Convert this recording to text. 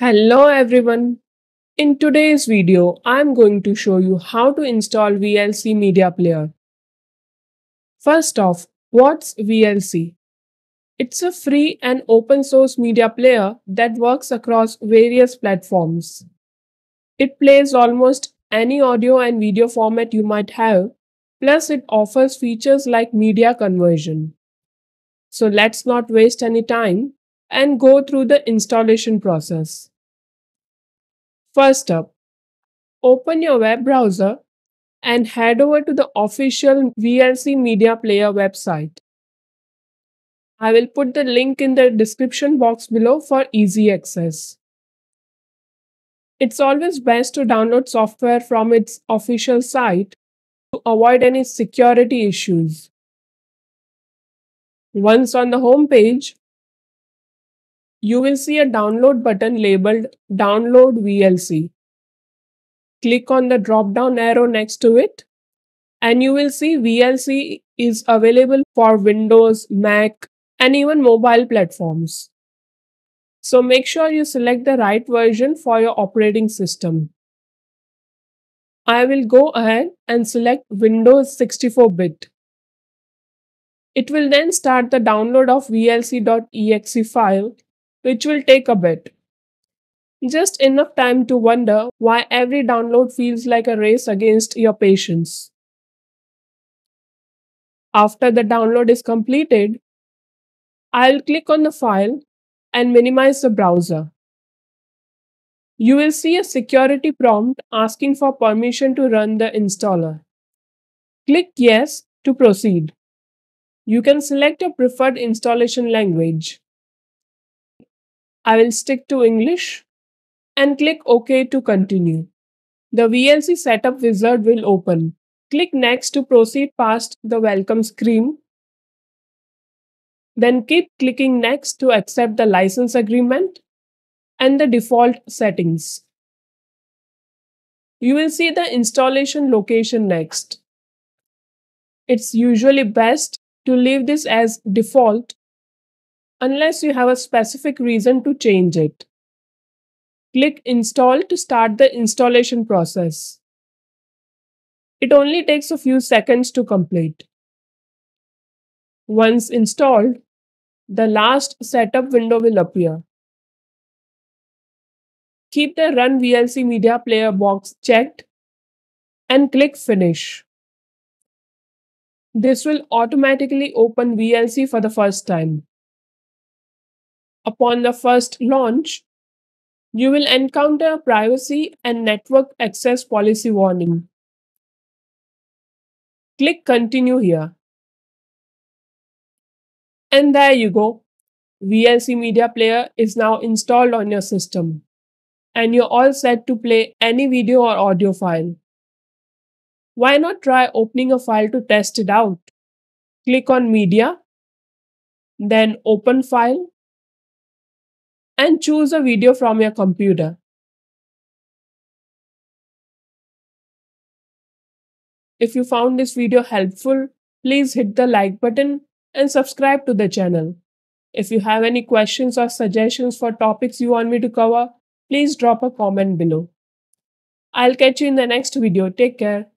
Hello everyone. In today's video, I am going to show you how to install VLC Media Player. First off, what's VLC? It's a free and open source media player that works across various platforms. It plays almost any audio and video format you might have, plus it offers features like media conversion. So let's not waste any time and go through the installation process. First up, open your web browser and head over to the official VLC Media Player website. I will put the link in the description box below for easy access. It's always best to download software from its official site to avoid any security issues. Once on the home page, you will see a download button labeled Download VLC. Click on the drop-down arrow next to it and you will see VLC is available for Windows, Mac and even mobile platforms. So make sure you select the right version for your operating system. I will go ahead and select Windows 64-bit. It will then start the download of VLC.exe file, which will take a bit. Just enough time to wonder why every download feels like a race against your patience. After the download is completed, I'll click on the file and minimize the browser. You will see a security prompt asking for permission to run the installer. Click Yes to proceed. You can select your preferred installation language. I will stick to English and click OK to continue. The VLC setup wizard will open. Click Next to proceed past the welcome screen. Then keep clicking Next to accept the license agreement and the default settings. You will see the installation location next. It's usually best to leave this as default unless you have a specific reason to change it. Click Install to start the installation process. It only takes a few seconds to complete. Once installed, the last setup window will appear. Keep the Run VLC Media Player box checked and click Finish. This will automatically open VLC for the first time. Upon the first launch, you will encounter a privacy and network access policy warning. Click Continue here. And there you go. VLC Media Player is now installed on your system, and you're all set to play any video or audio file. Why not try opening a file to test it out? Click on Media, then Open File, and choose a video from your computer. If you found this video helpful, please hit the like button and subscribe to the channel. If you have any questions or suggestions for topics you want me to cover, please drop a comment below. I'll catch you in the next video. Take care.